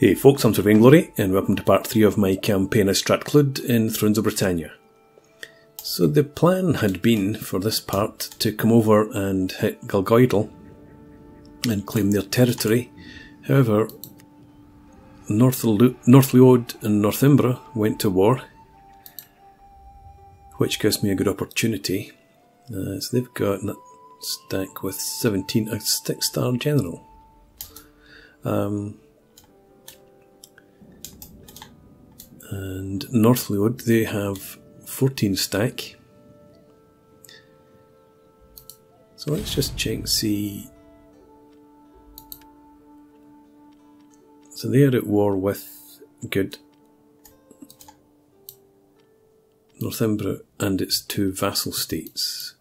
Hey folks, I'm Sir Vainglory and welcome to part 3 of my campaign as Ystrad Clud in Thrones of Britannia. So the plan had been for this part to come over and hit Gall-Ghàidheil and claim their territory. However, Northleode and Northumbria went to war, which gives me a good opportunity. So they've got a stack with 17, a 6-star general. And Northleode, they have 14 stack. So let's just check and see. So they are at war with good Northumbria and its two vassal states.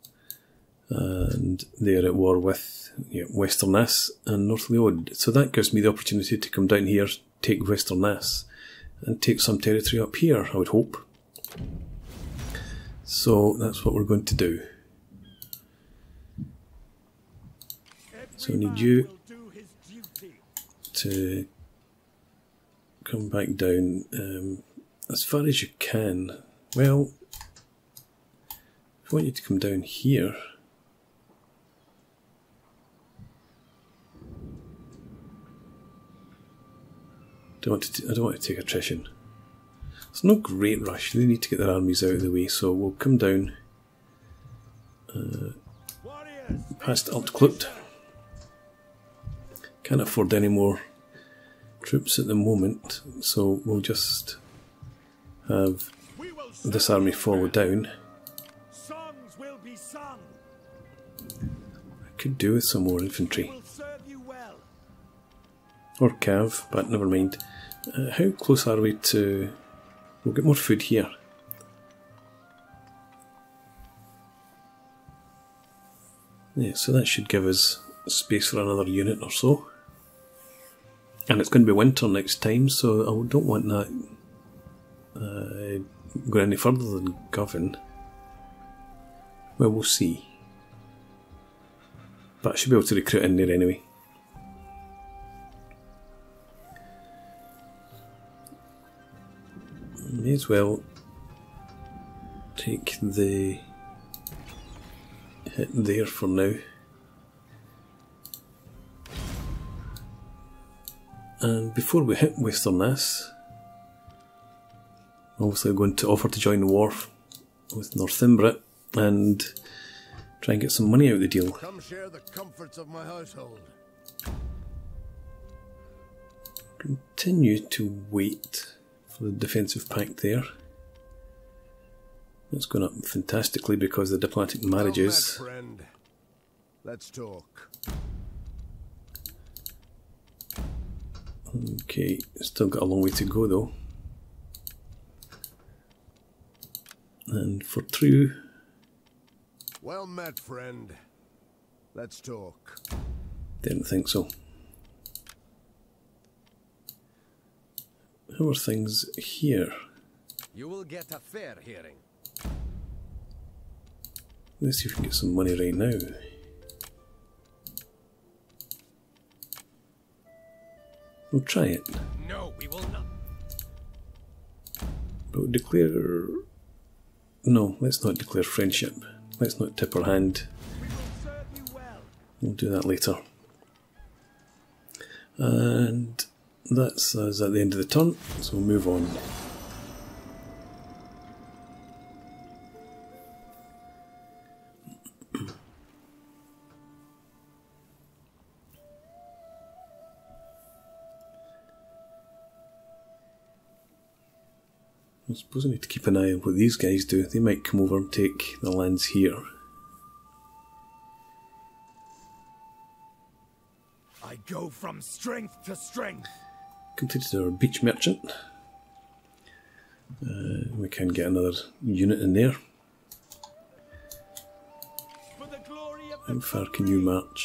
And they are at war with Westernas and Northleode. So that gives me the opportunity to come down here, take Westernas, and take some territory up here, I would hope. So that's what we're going to do. So I need you to come back down as far as you can. Well, I want you to come down here. I don't want to take attrition. It's no great rush. They need to get their armies out of the way, so we'll come down past Altclut. Can't afford any more troops at the moment, so we'll just have this army follow down. I could do with some more infantry. Or cav, but never mind. How close are we to... We'll get more food here. Yeah, so that should give us space for another unit or so. And it's going to be winter next time, so I don't want that going any further than Govan. Well, we'll see. But I should be able to recruit in there anyway. May as well take the hit there for now. And before we hit Westernas, obviously I'm going to offer to join the war with Northumbria and try and get some money out of the deal. Come share the comforts of my household. Continue to wait. The defensive pact there. That's gone up fantastically because of the diplomatic marriages. Well met, friend. Let's talk. Okay, still got a long way to go though. And for true. Well met, friend. Let's talk. Didn't think so. How are things here? You will get a fair hearing. Let's see if we can get some money right now. We'll try it. No, we will not. But we'll declare... No, let's not declare friendship. Let's not tip our hand. We will serve you well. We'll do that later. And... that's us at the end of the turn, so we'll move on. I suppose I need to keep an eye on what these guys do. They might come over and take the lands here. I go from strength to strength. Completed our beach merchant. We can get another unit in there. How far can you march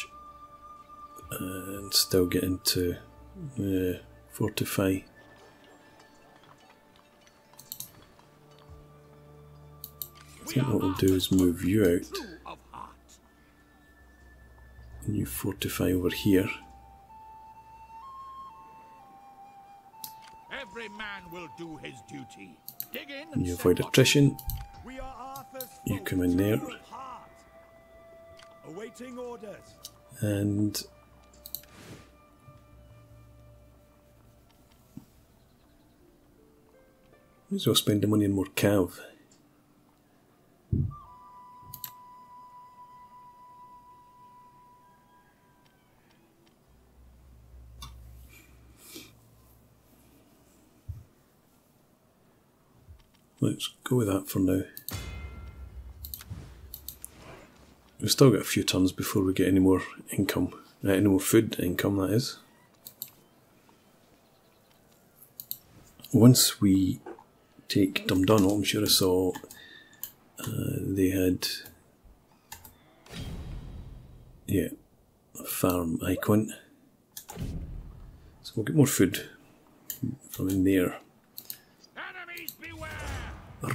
and still get into fortify? I think what we'll do is move you out and you fortify over here. You avoid attrition. You come in there. And might as well spend the money on more cav. Let's go with that for now. We've still got a few turns before we get any more income, any more food income, that is. Once we take Dumdun, I'm sure I saw they had, yeah, a farm icon. So we'll get more food from in there.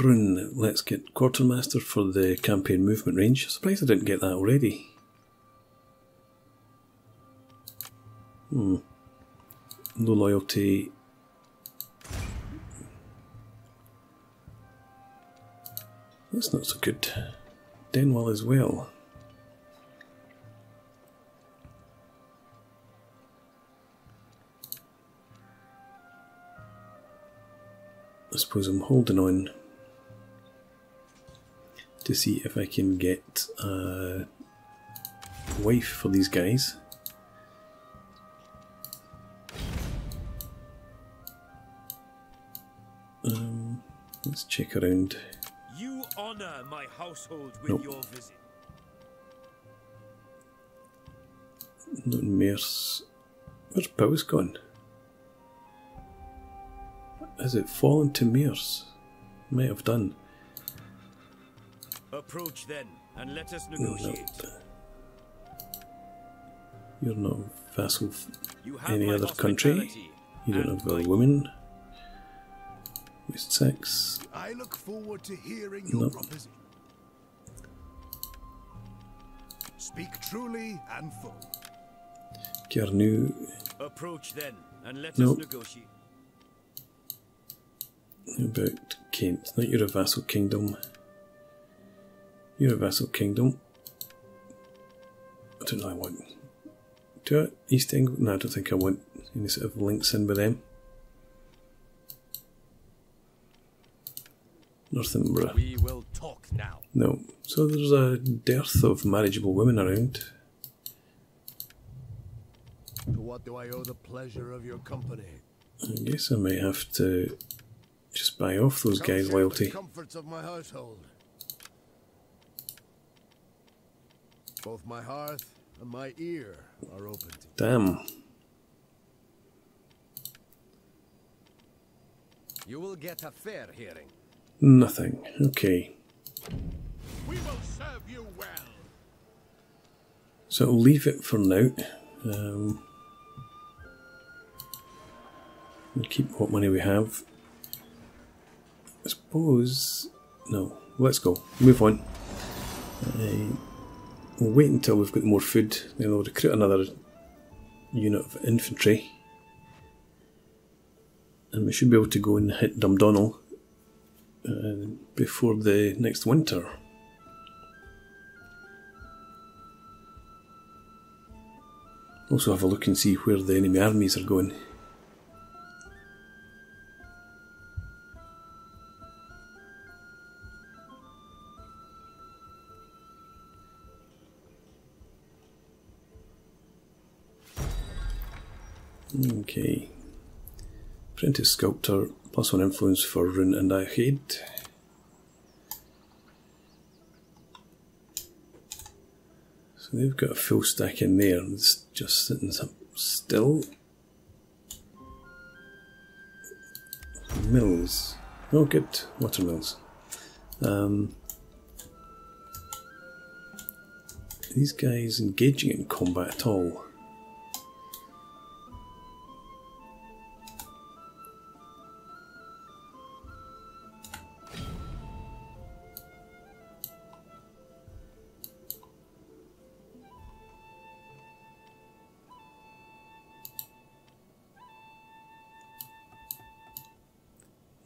Rune, let's get Quartermaster for the campaign movement range. Surprised I didn't get that already. Low loyalty. That's not so good. Dynorwig as well. I suppose I'm holding on to see if I can get a wife for these guys. Let's check around. You honor my household with your visit. Not in Mierce. Where's Powys gone? Has it fallen to Mierce? Might have done. Approach then, and let us negotiate. You're not vassal of any other country. You don't have a woman. Waste 6. I look forward to hearing your proposition. Speak truly and full. Kernouch. Approach then, and let us negotiate. About Kent. Not your vassal kingdom. You're a vassal kingdom. I don't know I want. Do I? East England? No, I don't think I want any sort of links in with them. Northumbria. We will talk now. No. So there's a dearth of marriageable women around. To what do I owe the pleasure of your company? I guess I may have to just buy off those guys' loyalty. Comforts of my household. Both my hearth and my ear are open to damn. You will get a fair hearing. Nothing. Okay. We will serve you well. So I'll leave it for now. We'll keep what money we have. I suppose no. Let's go. Move on. We'll wait until we've got more food, then we'll recruit another unit of infantry. And we should be able to go and hit Dun Dòmhnaill before the next winter. Also have a look and see where the enemy armies are going. Okay, Apprentice Sculptor, +1 influence for Rune and Gall-Ghàidheil. So they've got a full stack in there, it's just sitting still. Mills, oh good, watermills. Are these guys engaging in combat at all?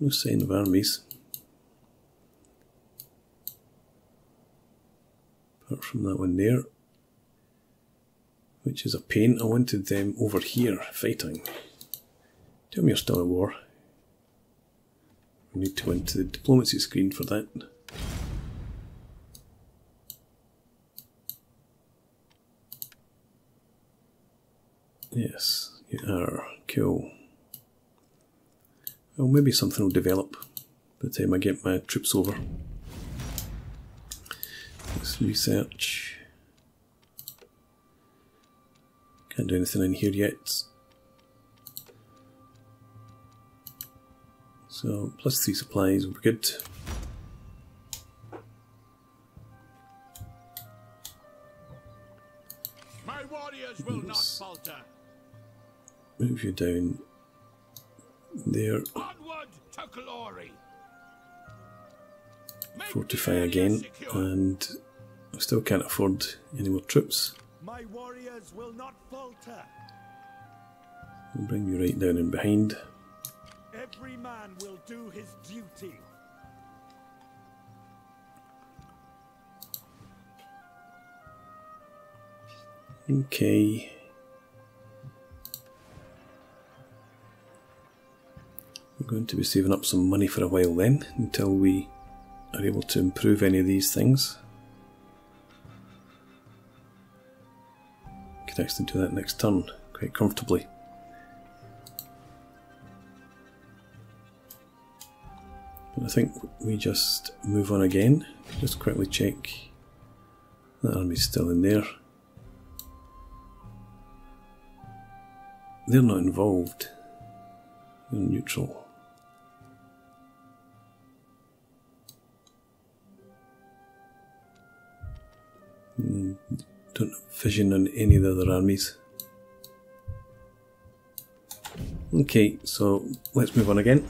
Nu zijn Vermes. Apart from that one there. Which is a pain. I wanted them over here fighting. Tell me you're still at war. We need to go into the diplomacy screen for that. Yes, you are. Cool. Well, maybe something will develop by the time I get my troops over. Let's research. Can't do anything in here yet. So, plus 3 supplies will be good. My warriors will not falter. Move you down there. Onward to glory. Fortify again, and I still can't afford any more troops. My warriors will not falter. We'll bring you right down in behind. Every man will do his duty. Okay. We're going to be saving up some money for a while then, until we are able to improve any of these things. Could actually do that next turn quite comfortably. I think we just move on again. Just quickly check that army's still in there. They're not involved. They're neutral. Don't have vision on any of the other armies. Okay, so let's move on again.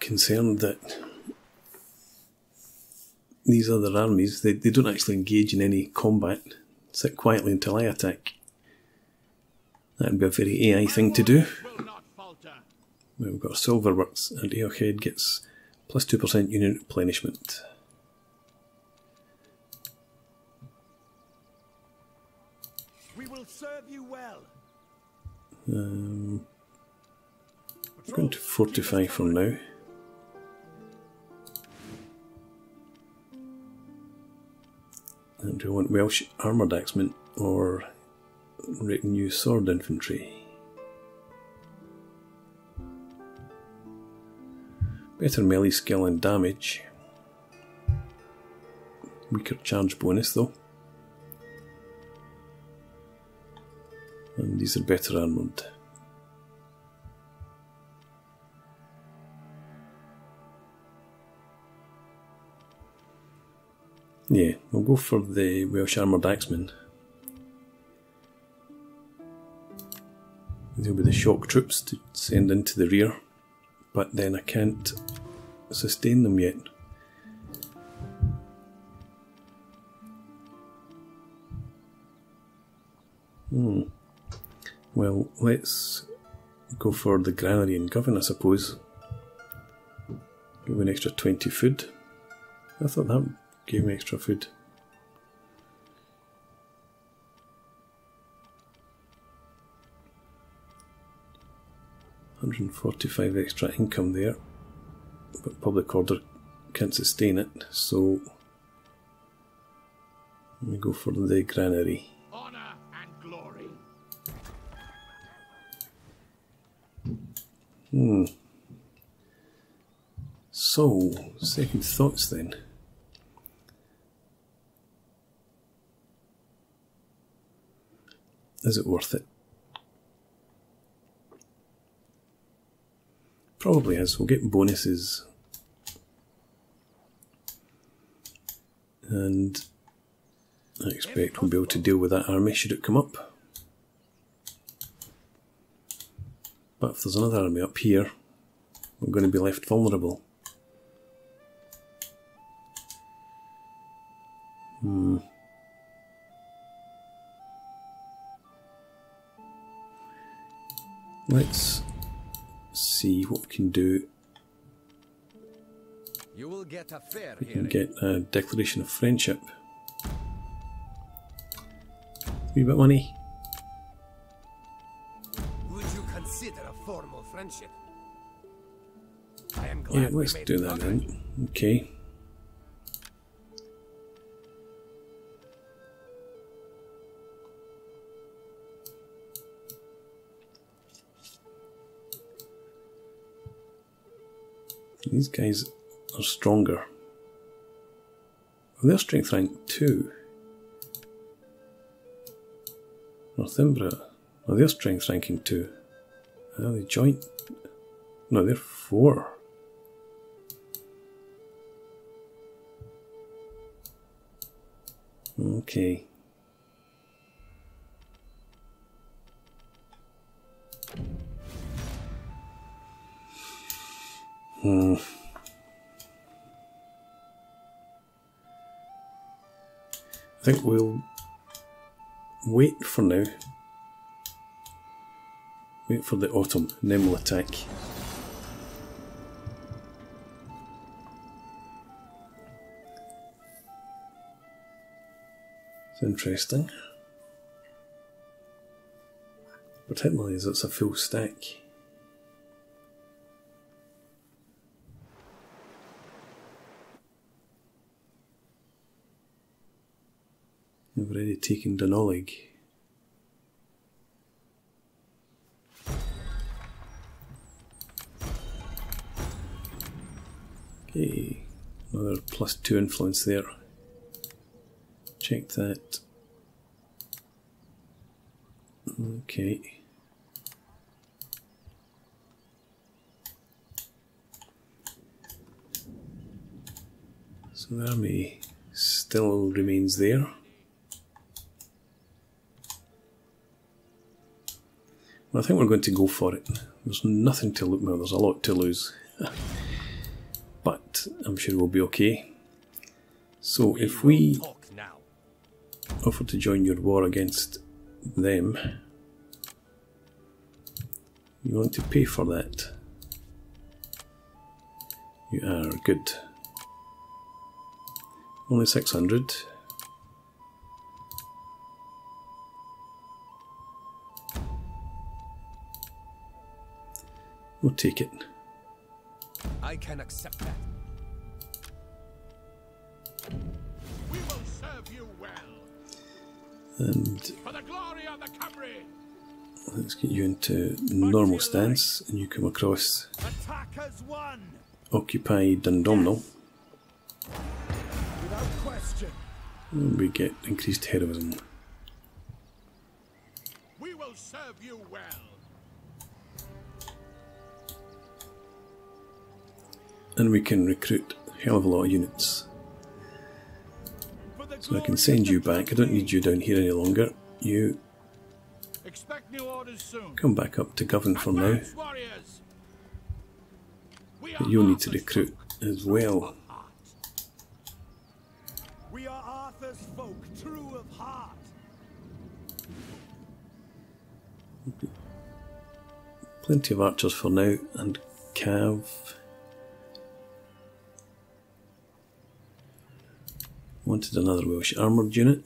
Concerned that these other armies, they don't actually engage in any combat. Sit quietly until I attack. That would be a very AI thing to do. We've got Silverworks, and Eochhead gets plus 2% unit replenishment. We will serve you well. I'm going to fortify for now. And do we want Welsh armoured axemen or new sword infantry? Better melee skill and damage. Weaker charge bonus though. And these are better armoured. Yeah, we'll go for the Welsh armoured axemen. They'll be the shock troops to send into the rear, but then I can't sustain them yet. Well, let's go for the granary and Govan, I suppose. Give me an extra 20 food. I thought that gave me extra food. $145 extra income there, but public order can't sustain it, so we go for the granary. Honor and glory. So, second thoughts then. Is it worth it? Probably is. We'll get bonuses. And I expect we'll be able to deal with that army should it come up. But if there's another army up here, we're going to be left vulnerable. Let's see what we can do. You will get a fair we can get a declaration of friendship. A wee bit of money. Would you consider a formal friendship? I am glad. Yeah, let's do that then. Okay. These guys are stronger. Well, they're strength rank 2. Northumbria, well, they're strength ranking 2. Are they joint? No, they're 4. Okay. I think we'll wait for now. Wait for the autumn, and then we'll attack. It's interesting. Particularly as it's a full stack. I've already taken Dinorwig. Okay, another +2 influence there. Check that. Okay. So the army still remains there. I think we're going to go for it. There's nothing to look now. There's a lot to lose. But I'm sure we'll be okay. So if we offer to join your war against them, you want to pay for that. You are good. Only 600. We'll take it. I can accept that. We will serve you well. And for the glory of the Camry. Let's get you into normal stance, and you come across. Attackers won. Occupy Dun Dòmhnaill. Without question. And we get increased heroism. We will serve you well. And we can recruit a hell of a lot of units. So I can send you back. I don't need you down here any longer. You come back up to Govan for now. But you'll need to recruit as well. We are Arthur's folk, true of heart. Plenty of archers for now, and cav. Wanted another Welsh armoured unit.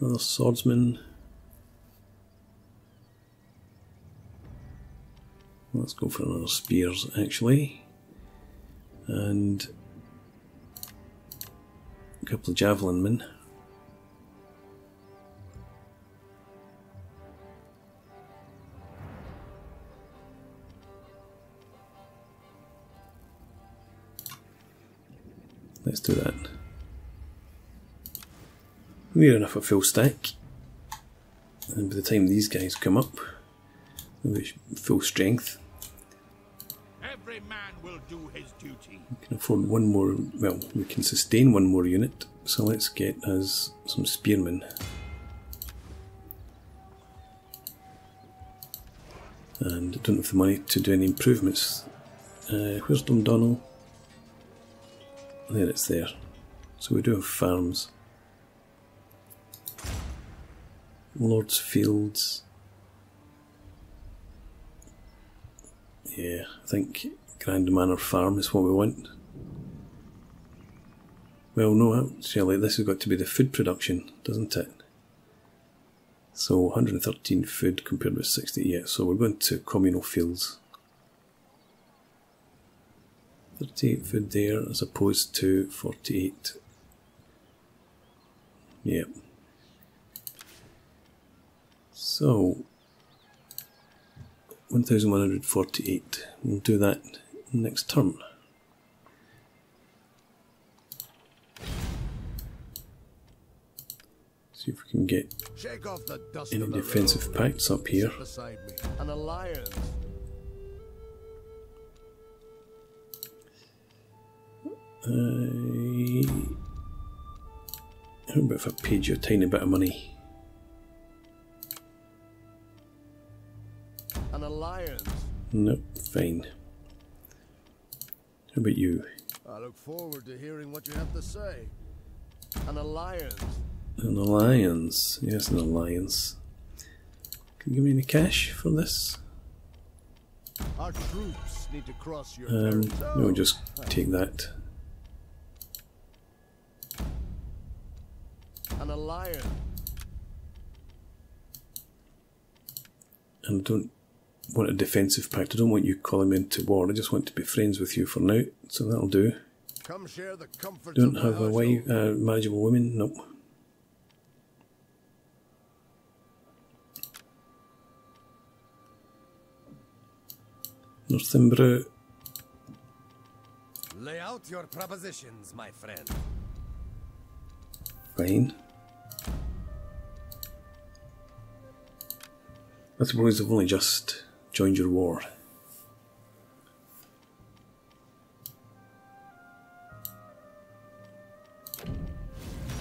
Another swordsman. Let's go for another spears, actually. And a couple of javelin men. Let's do that. We're enough a full stack, and by the time these guys come up, we'll be full strength. Every man will do his duty. We can afford one more. Well, we can sustain one more unit. So let's get us some spearmen. and I don't have the money to do any improvements. Where's Dundonald? There, it's there. So we do have farms. Lord's Fields. Yeah, I think Grand Manor Farm is what we want. Well, no, actually this has got to be the food production, doesn't it? So 113 food compared with 68, so we're going to communal fields. 38 food there as opposed to 48. Yep. So 1148, we'll do that next turn. See if we can get any defensive pacts up here. How about if I paid you a tiny bit of money? An alliance. Nope, fine. How about you? I look forward to hearing what you have to say. An alliance. An alliance, yes, an alliance. Can you give me any cash for this? Our troops need to cross your no, just take that. An alliance. And I don't want a defensive pact. I don't want you calling me into war. I just want to be friends with you for now, so that'll do. Come share the comforts. Don't have a wife, marriageable woman. Nope. Northumbria. Lay out your propositions, my friend. Fine. I suppose I've only just joined your war.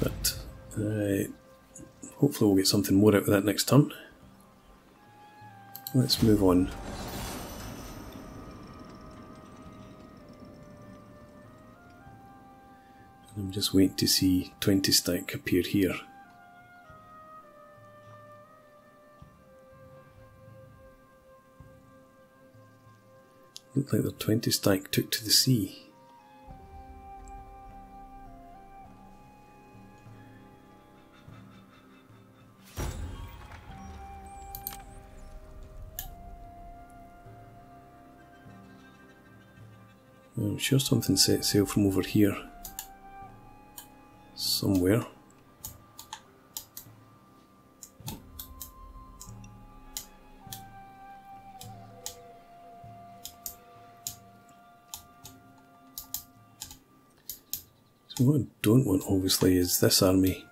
But hopefully we'll get something more out of that next turn. Let's move on. I'm just waiting to see 20 stack appear here. Look like their 20 stack took to the sea. I'm sure something set sail from over here. Somewhere. So what I don't want, obviously, is this army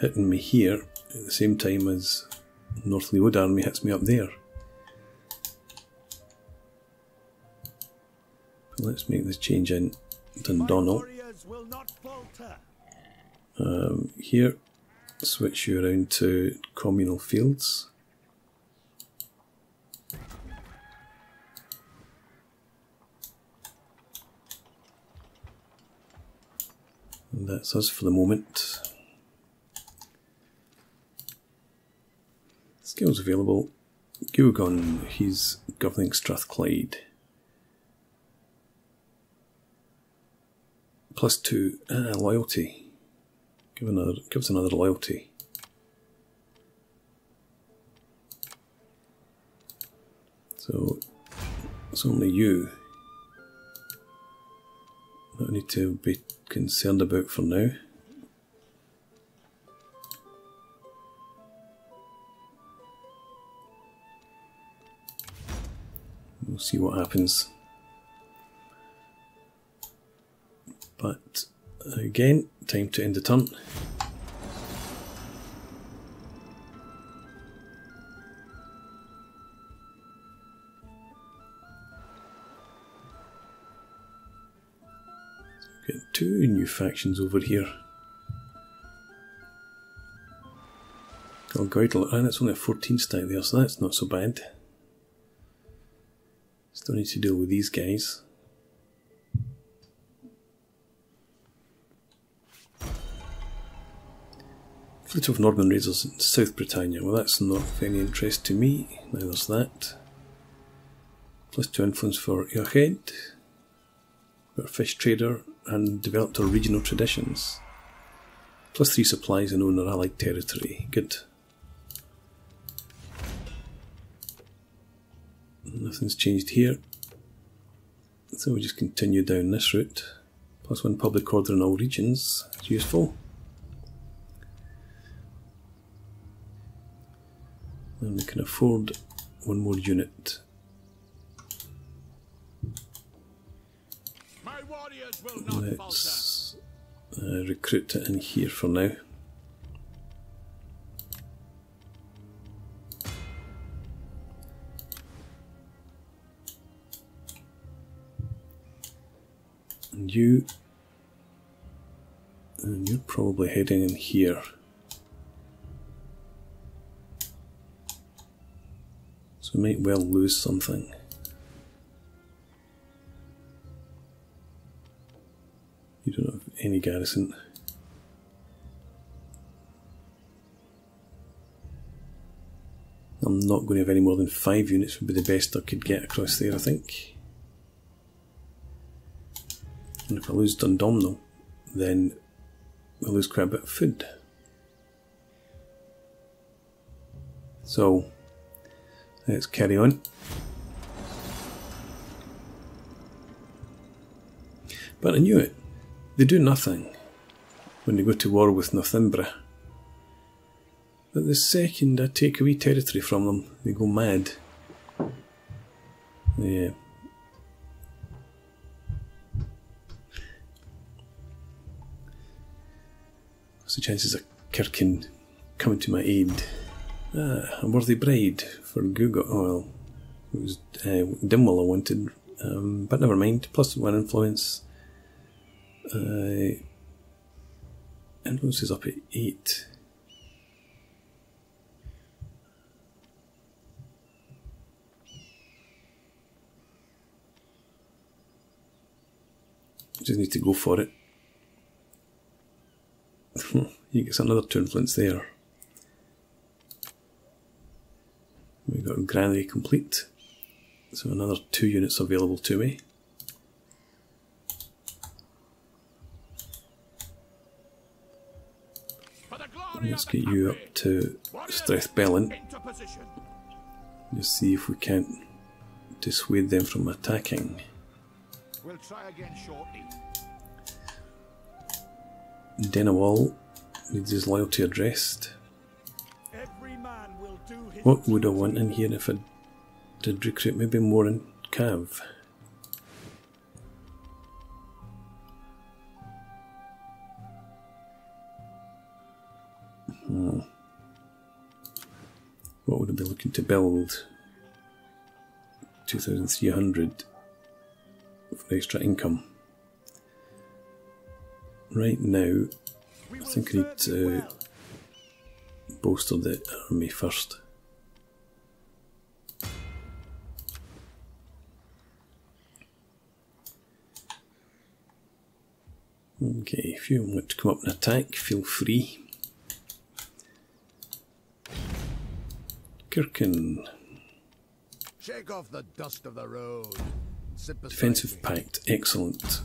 hitting me here at the same time as Northleode army hits me up there. But let's make this change in Dun Dòmhnaill. Here, switch you around to communal fields. And that's us for the moment. Skills available. Gwogon, he's governing Strathclyde. +2 loyalty. Gives another loyalty. So it's only you that I need to be concerned about for now. We'll see what happens. But again, time to end the turn. Get two new factions over here. Gall-Ghàidheil, and it's only a 14 stack there, so that's not so bad. Still need to deal with these guys. Fleet of Norman raiders in South Britannia. Well, that's not of any interest to me. Now there's that. Plus 2 influence for Eochaid. We're a fish trader and developed our regional traditions. Plus 3 supplies and own our allied territory. Good. Nothing's changed here. So we just continue down this route. Plus 1 public order in all regions. It's useful. And we can afford one more unit. Let's recruit it in here for now. And you, and you're probably heading in here. We might well lose something. You don't have any garrison. I'm not going to have any more than 5 units would be the best I could get across there, I think. And if I lose Dun Dòmhnaill, then we'll lose quite a bit of food. So let's carry on. But I knew it. They do nothing when they go to war with Northumbria. But the second I take away territory from them, they go mad. Yeah. What's the chances of Circinn coming to my aid? A worthy bride for Gwogon. Oh, well, it was Dyfnwal I wanted, but never mind. Plus 1 influence. Influence is up at 8. Just need to go for it. He gets another 2 influence there. We've got granary complete, so another 2 units available to me. Let's get you up to Strathclyde. Just see if we can't dissuade them from attacking. We'll try again shortly. Dynorwig needs his loyalty addressed. What would I want in here if I did recruit? Maybe more in Cav. What would I be looking to build? 2,300 for extra income. Right now, I think I need to bolster the army first. Okay, if you want to come up and attack, feel free. Circinn. Shake off the dust of the road. Defensive pact, excellent.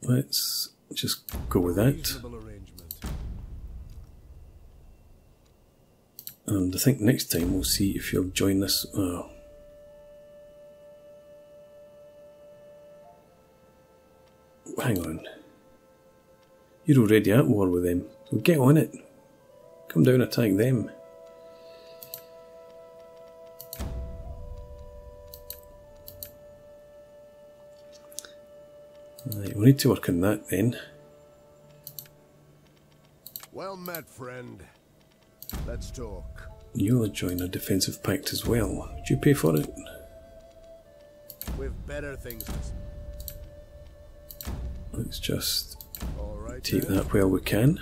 Let's just go with that. And I think next time we'll see if you'll join this. Oh. Hang on. You're already at war with them. So get on it. Come down and attack them. Right, we need to work on that then. Well met, friend. Let's talk. You'll join a defensive pact as well. Would you pay for it? We've better things. Let's just take that where we can.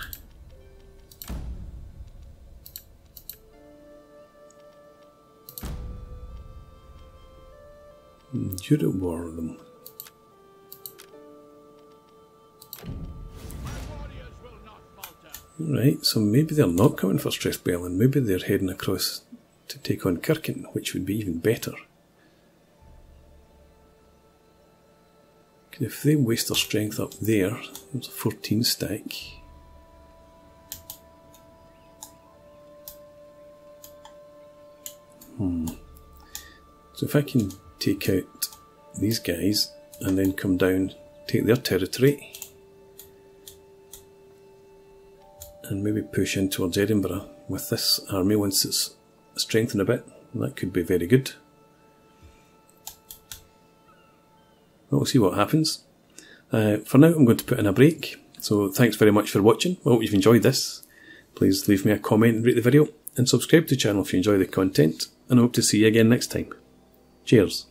Could it war them? Right, so maybe they're not coming for Strathclyde, maybe they're heading across to take on Circinn, which would be even better. If they waste their strength up there, there's a 14 stack. So if I can take out these guys and then come down, take their territory, and maybe push in towards Edinburgh with this army once it's strengthened a bit, that could be very good. We'll see what happens. For now I'm going to put in a break, so thanks very much for watching. I hope you've enjoyed this. Please leave me a comment and rate the video, and subscribe to the channel if you enjoy the content, and I hope to see you again next time. Cheers!